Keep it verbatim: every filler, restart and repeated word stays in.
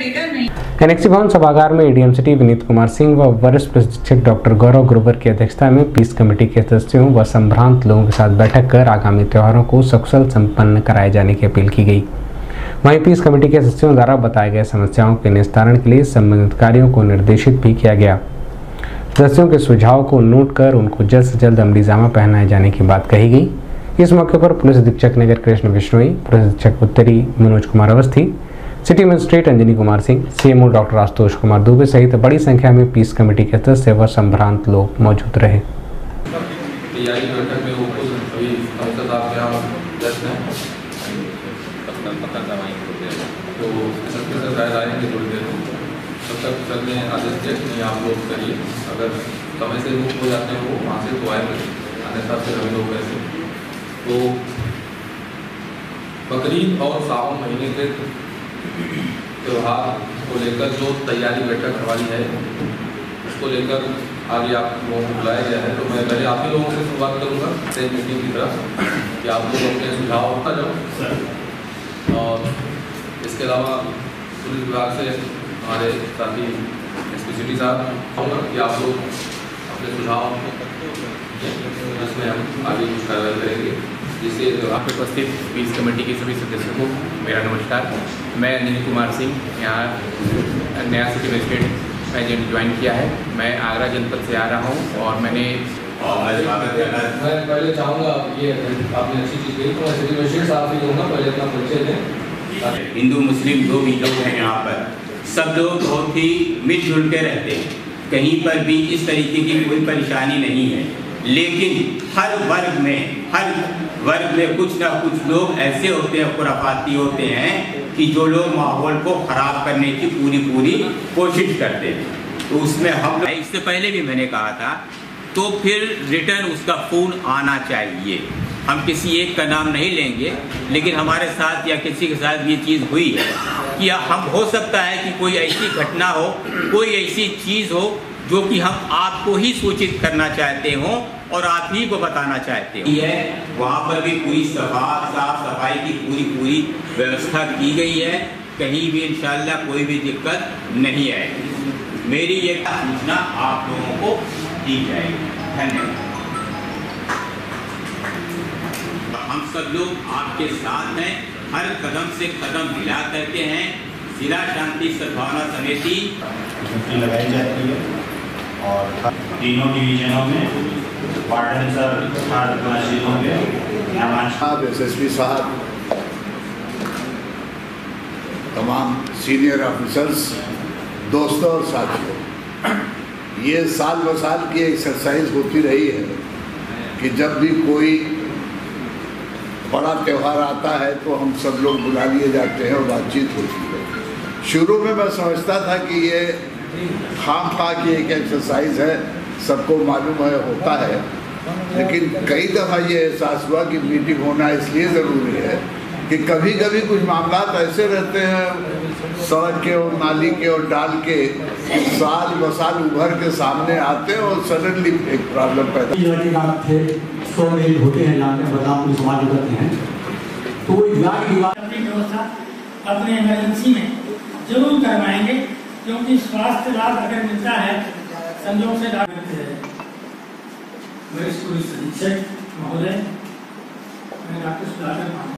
Data नहीं। Annexe भवन सभागार में एडीएम सिटी विनीत कुमार सिंह व वरिष्ठ प्रशिक्षक डॉक्टर गौरव ग्रोवर की अध्यक्षता में पीस कमेटी के सदस्यों व संभ्रांत लोगों के साथ बैठक कर आगामी त्योहारों को सकुशल संपन्न कराए जाने की अपील की गई। वहीं पीस कमेटी के सदस्यों द्वारा बताए गए समस्याओं के निस्तारण के लिए संबंधित कार्यों को निर्देशित भी किया गया। सदस्यों के सुझाव को नोट कर उनको जल्द से जल्द अमलीजामा पहनाए जाने की बात कही गई। इस मौके पर पुलिस अधीक्षक नगर कृष्ण बिश्नोई, पुलिस अधीक्षक उत्तरी Manoj Kumar Awasthi, city magistrate Anjani Kumar Singh, CMO doctor Ashutosh Kumar Dubey सहित बड़ी संख्या में पीस कमेटी के सदस्य व संभ्रांत लोग मौजूद रहे। तो तो बकरीद और सावन महीने के त्यौहार को लेकर जो तैयारी बैठक करवाई है उसको लेकर आगे आप लोगों को बुलाया गया है। तो मैं पहले आप ही लोगों से शुरुआत करूँगा सेम मीटिंग की तरफ कि आप लोग अपने सुझाव उठा जाओ। और इसके अलावा पुलिस विभाग से हमारे साथी एसपी सिटी साहब कहूँगा कि आप लोग अपने सुझाव उसमें हम आगे कुछ कार्रवाई करेंगे। जिससे यहाँ पर उपस्थित पीस कमेटी के सभी सदस्यों को मेरा नमस्कार। मैं अनिल कुमार सिंह यहाँ नया सिटी मजिस्ट्रेट एजेंट ज्वाइन किया है। मैं आगरा जनपद से आ रहा हूँ और मैंने मैं पहले चाहूँगा ये आपने अच्छी चीज़ कही, तो सिटी मजिस्ट्रेट साहब भी होगा पहले अपना परिचय दें। हिंदू मुस्लिम जो भी लोग हैं यहाँ पर सब लोग बहुत ही मिलजुल के रहते हैं, कहीं पर भी इस तरीके की कोई परेशानी नहीं है। लेकिन हर वर्ग में हर वर्ग में कुछ ना कुछ लोग ऐसे होते हैं, खुराफाती होते हैं कि जो लोग माहौल को ख़राब करने की पूरी पूरी कोशिश करते हैं। तो उसमें हम इससे पहले भी मैंने कहा था तो फिर रिटर्न उसका फ़ोन आना चाहिए। हम किसी एक का नाम नहीं लेंगे लेकिन हमारे साथ या किसी के साथ ये चीज़ हुई है कि हम हो सकता है कि कोई ऐसी घटना हो, कोई ऐसी चीज़ हो जो कि हम आपको ही सूचित करना चाहते हों और आप ही को बताना चाहते हों। ये वहाँ पर भी पूरी साफ सफाई की पूरी पूरी व्यवस्था की गई है, कहीं भी इंशाल्लाह कोई भी दिक्कत नहीं आएगी। मेरी ये सूचना आप लोगों को दी जाएगी। धन्यवाद। हम सब लोग आपके साथ हैं, हर कदम से कदम मिला करके हैं। जिला शांति सद्भावना समिति लगाई जाती है और तीनों डिवीजनों में वार्डन साहब, एसएसपी साहब, तमाम सीनियर ऑफिसर्स, दोस्तों और साथियों, ये साल ब साल की एक्सरसाइज होती रही है कि जब भी कोई बड़ा त्यौहार आता है तो हम सब लोग बुला लिए जाते हैं और बातचीत होती है। शुरू में मैं समझता था कि ये खाम खा की एक एक्सरसाइज है, सबको मालूम है, होता है, लेकिन कई दफ़ा ये एहसास हुआ कि मीटिंग होना इसलिए ज़रूरी है कि कभी कभी कुछ मामलात ऐसे रहते हैं सड़क के और नाली के और डाल के साल ब साल उभर के सामने आते हैं और सडनली एक प्रॉब्लम पैदा थे। सौ मेल होते हैं यहाँ पे बदाम समाज करते हैं तो व्यवस्था अपने इमरजेंसी में जरूर करवाएंगे क्योंकि स्वास्थ्य लाभ अगर मिलता है संजोग से लाभ मिलते हैं। वरिष्ठ पुलिस अधीक्षक महोदय, मैं आपको सुधार